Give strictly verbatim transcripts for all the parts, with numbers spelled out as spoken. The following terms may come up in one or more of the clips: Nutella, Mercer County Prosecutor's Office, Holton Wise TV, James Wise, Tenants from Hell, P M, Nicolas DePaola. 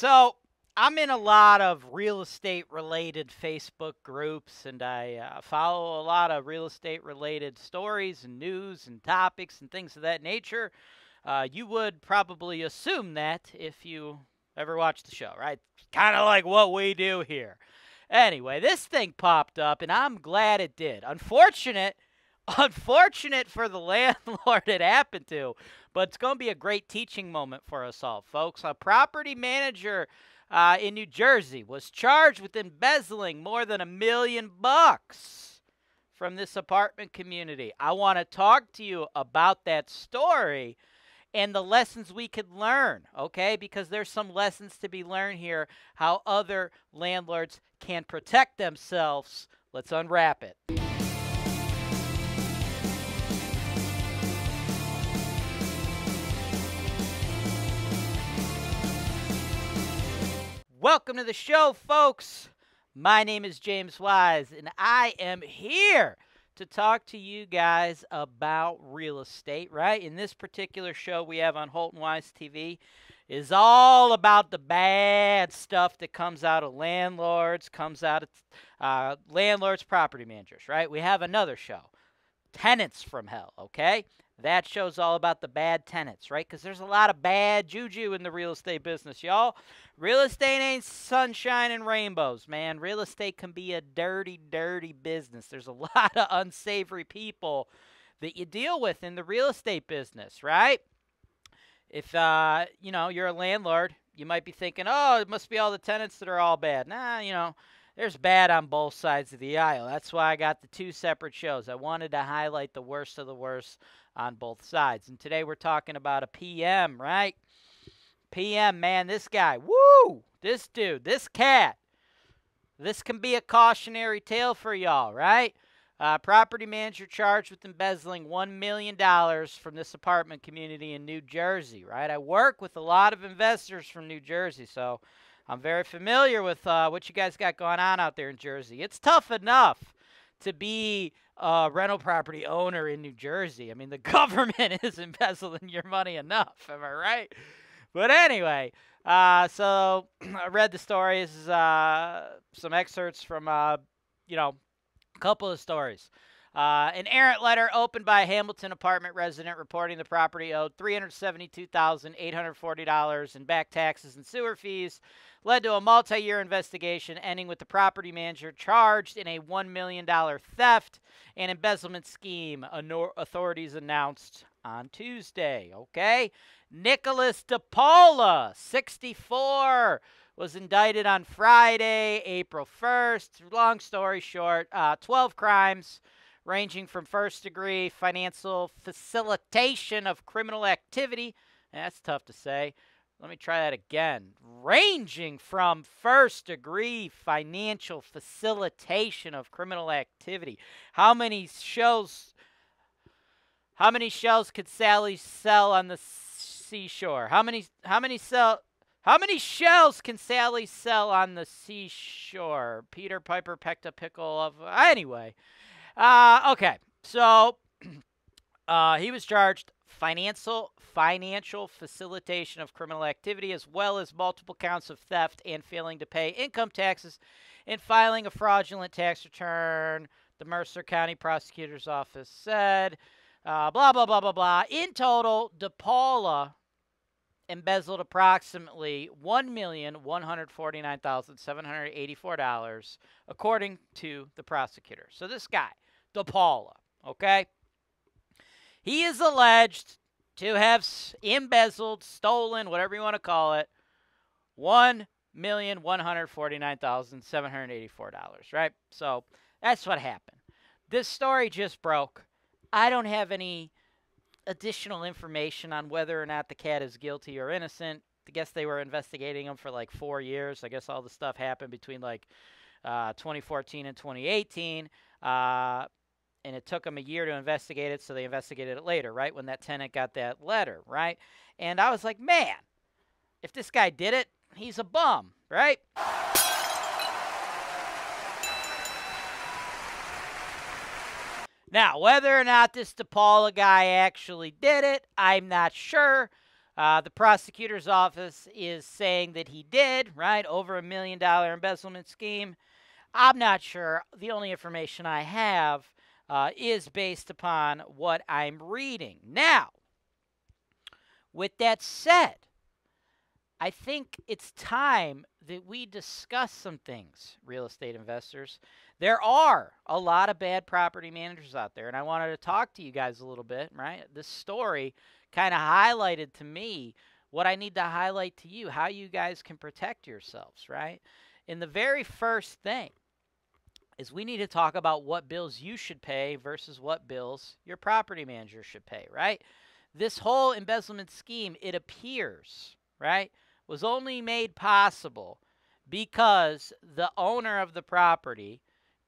So I'm in a lot of real estate related Facebook groups, and I uh, follow a lot of real estate related stories and news and topics and things of that nature. Uh, you would probably assume that if you ever watched the show, right? Kind of like what we do here. Anyway, this thing popped up, and I'm glad it did. Unfortunate, unfortunate for the landlord it happened to, but it's going to be a great teaching moment for us all, folks. A property manager Uh, in New Jersey was charged with embezzling more than a million bucks from this apartment community. I want to talk to you about that story and the lessons we could learn, okay? Because there's some lessons to be learned here, how other landlords can protect themselves. Let's unwrap it. Welcome to the show, folks. My name is James Wise, and I am here to talk to you guys about real estate, right? In this particular show we have on Holton Wise T V is all about the bad stuff that comes out of landlords, comes out of uh, landlords, property managers, right? We have another show, Tenants from Hell, okay? That show's all about the bad tenants, right? Because there's a lot of bad juju in the real estate business, y'all. Real estate ain't sunshine and rainbows, man. Real estate can be a dirty, dirty business. There's a lot of unsavory people that you deal with in the real estate business, right? If, uh, you know, you're a landlord, you might be thinking, oh, it must be all the tenants that are all bad. Nah, you know. There's bad on both sides of the aisle. That's why I got the two separate shows. I wanted to highlight the worst of the worst on both sides. And today we're talking about a P M, right? P M, man, this guy, woo! This dude, this cat. This can be a cautionary tale for y'all, right? Uh, property manager charged with embezzling one million dollars from this apartment community in New Jersey, right? I work with a lot of investors from New Jersey, so I'm very familiar with uh, what you guys got going on out there in Jersey. It's tough enough to be a rental property owner in New Jersey. I mean, the government is embezzling your money enough. Am I right? But anyway, uh, so I read the stories, uh, some excerpts from, uh, you know, a couple of stories. Uh, an errant letter opened by a Hamilton apartment resident reporting the property owed three hundred seventy-two thousand eight hundred forty dollars in back taxes and sewer fees led to a multi-year investigation, ending with the property manager charged in a one million dollars theft and embezzlement scheme, authorities announced on Tuesday. Okay? Nicolas DePaola, sixty-four, was indicted on Friday, April first. Long story short, uh, twelve crimes ranging from first-degree financial facilitation of criminal activity. That's tough to say. Let me try that again. Ranging from first-degree financial facilitation of criminal activity. How many shells? How many shells could Sally sell on the seashore? How many? How many sell? How many shells can Sally sell on the seashore? Peter Piper pecked a pickle of. Anyway. Uh, okay, so uh, he was charged financial financial facilitation of criminal activity, as well as multiple counts of theft and failing to pay income taxes and filing a fraudulent tax return, the Mercer County Prosecutor's Office said, uh, blah, blah, blah, blah, blah. In total, DePaola embezzled approximately one million one hundred forty-nine thousand seven hundred eighty-four dollars, according to the prosecutor. So this guy, DePaola, okay? He is alleged to have embezzled, stolen, whatever you want to call it, one million one hundred forty-nine thousand seven hundred eighty-four dollars, right? So that's what happened. This story just broke. I don't have any additional information on whether or not the cat is guilty or innocent. I guess they were investigating him for like four years. I guess all the stuff happened between like uh, twenty fourteen and twenty eighteen. Uh, and it took them a year to investigate it, so they investigated it later, right, when that tenant got that letter, right? And I was like, man, if this guy did it, he's a bum, right? Now, whether or not this DePaola guy actually did it, I'm not sure. Uh, the prosecutor's office is saying that he did, right, over a million dollar embezzlement scheme. I'm not sure. The only information I have uh, is based upon what I'm reading. Now, with that said, I think it's time that we discuss some things, real estate investors. There are a lot of bad property managers out there, and I wanted to talk to you guys a little bit, right? This story kind of highlighted to me what I need to highlight to you, how you guys can protect yourselves, right? And the very first thing is we need to talk about what bills you should pay versus what bills your property manager should pay, right? This whole embezzlement scheme, it appears, right, was only made possible because the owner of the property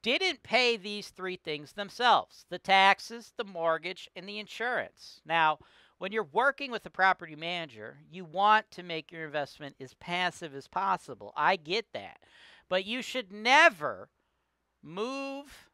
didn't pay these three things themselves: the taxes, the mortgage, and the insurance. Now, when you're working with a property manager, you want to make your investment as passive as possible. I get that. But you should never move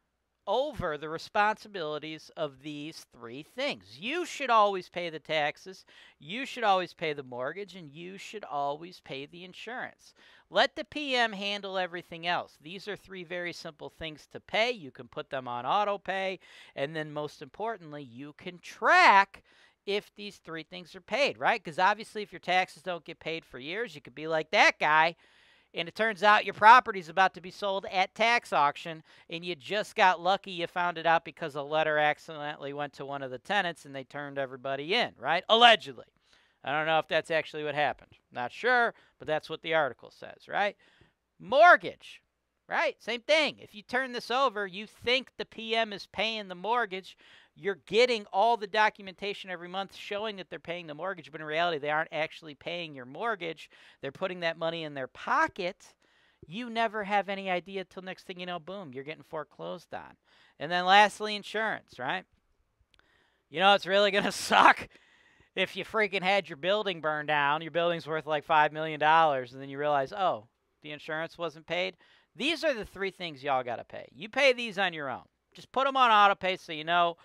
over the responsibilities of these three things. You should always pay the taxes, you should always pay the mortgage, and you should always pay the insurance. Let the P M handle everything else. These are three very simple things to pay. You can put them on auto pay, and then most importantly, you can track if these three things are paid, right? Because obviously if your taxes don't get paid for years, you could be like that guy, and it turns out your property's about to be sold at tax auction, and you just got lucky you found it out because a letter accidentally went to one of the tenants and they turned everybody in, right? Allegedly. I don't know if that's actually what happened. Not sure, but that's what the article says, right? Mortgage, right? Same thing. If you turn this over, you think the P M is paying the mortgage. You're getting all the documentation every month showing that they're paying the mortgage, but in reality, they aren't actually paying your mortgage. They're putting that money in their pocket. You never have any idea till next thing you know, boom, you're getting foreclosed on. And then lastly, insurance, right? You know, it's really going to suck if you freaking had your building burned down. Your building's worth like five million dollars, and then you realize, oh, the insurance wasn't paid. These are the three things y'all got to pay. You pay these on your own. Just put them on auto pay so you know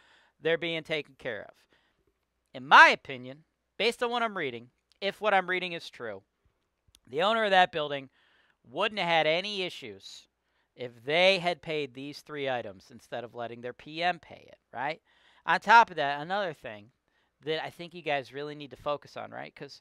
they're being taken care of. In my opinion, based on what I'm reading, if what I'm reading is true, the owner of that building wouldn't have had any issues if they had paid these three items instead of letting their P M pay it, right? On top of that, another thing that I think you guys really need to focus on, right? Because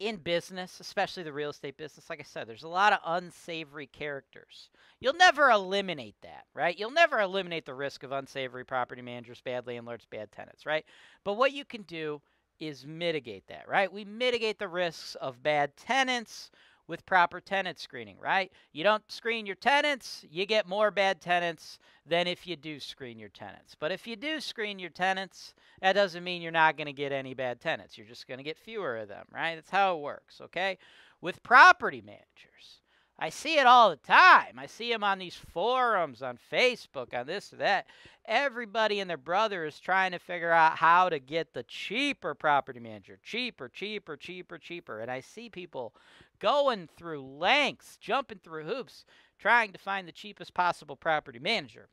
in business, especially the real estate business, like I said, there's a lot of unsavory characters. You'll never eliminate that, right? You'll never eliminate the risk of unsavory property managers, bad landlords, bad tenants, right? But what you can do is mitigate that, right? We mitigate the risks of bad tenants with proper tenant screening, right? You don't screen your tenants, you get more bad tenants than if you do screen your tenants. But if you do screen your tenants, that doesn't mean you're not going to get any bad tenants. You're just going to get fewer of them, right? That's how it works, okay? With property managers, I see it all the time. I see them on these forums, on Facebook, on this or that. Everybody and their brother is trying to figure out how to get the cheaper property manager. Cheaper, cheaper, cheaper, cheaper. And I see people going through lengths, jumping through hoops, trying to find the cheapest possible property manager.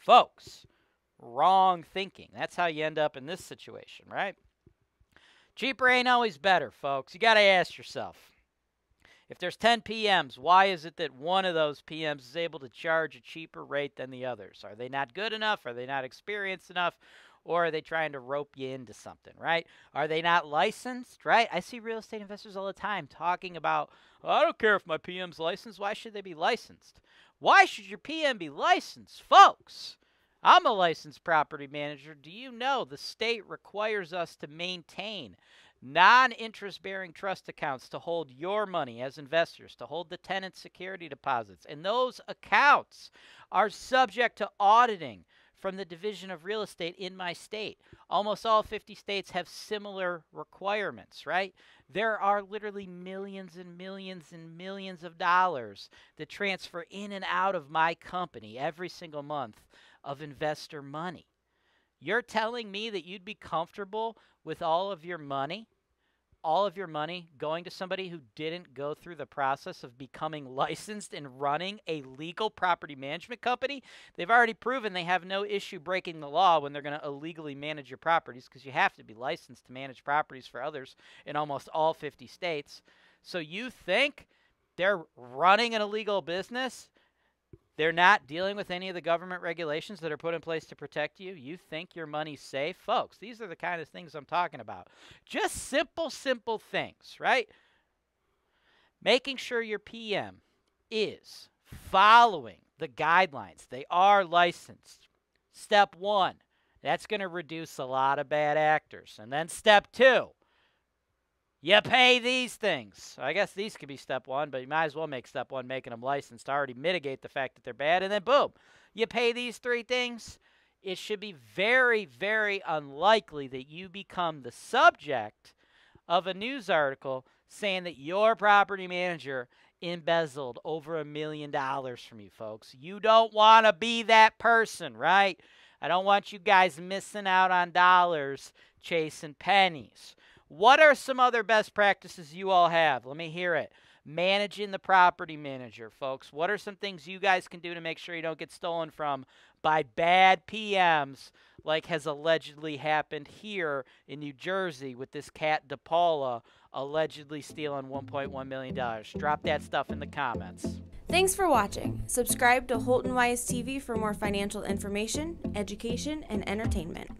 Folks, wrong thinking. That's how you end up in this situation, right? Cheaper ain't always better, folks. You got to ask yourself, if there's ten P Ms, why is it that one of those P Ms is able to charge a cheaper rate than the others? Are they not good enough? Are they not experienced enough? Or are they trying to rope you into something, right? Are they not licensed, right? I see real estate investors all the time talking about, oh, I don't care if my P M's licensed. Why should they be licensed? Why should your P M be licensed? Folks, I'm a licensed property manager. Do you know the state requires us to maintain non-interest-bearing trust accounts to hold your money as investors, to hold the tenant security deposits? And those accounts are subject to auditing from the Division of Real Estate in my state. Almost all fifty states have similar requirements, right? There are literally millions and millions and millions of dollars that transfer in and out of my company every single month of investor money. You're telling me that you'd be comfortable with all of your money all of your money going to somebody who didn't go through the process of becoming licensed and running a legal property management company. They've already proven they have no issue breaking the law when they're going to illegally manage your properties, because you have to be licensed to manage properties for others in almost all fifty states. So you think they're running an illegal business? They're not dealing with any of the government regulations that are put in place to protect you. You think your money's safe? Folks, these are the kind of things I'm talking about. Just simple, simple things, right? Making sure your P M is following the guidelines. They are licensed. Step one, that's going to reduce a lot of bad actors. And then step two, you pay these things. I guess these could be step one, but you might as well make step one, making them licensed, to already mitigate the fact that they're bad. And then, boom, you pay these three things. It should be very, very unlikely that you become the subject of a news article saying that your property manager embezzled over a million dollars from you, folks. You don't want to be that person, right? I don't want you guys missing out on dollars chasing pennies. What are some other best practices you all have? Let me hear it. Managing the property manager, folks. What are some things you guys can do to make sure you don't get stolen from by bad P Ms, like has allegedly happened here in New Jersey with this cat DePaola allegedly stealing one point one million dollars? Drop that stuff in the comments. Thanks for watching. Subscribe to Holton Wise T V for more financial information, education, and entertainment.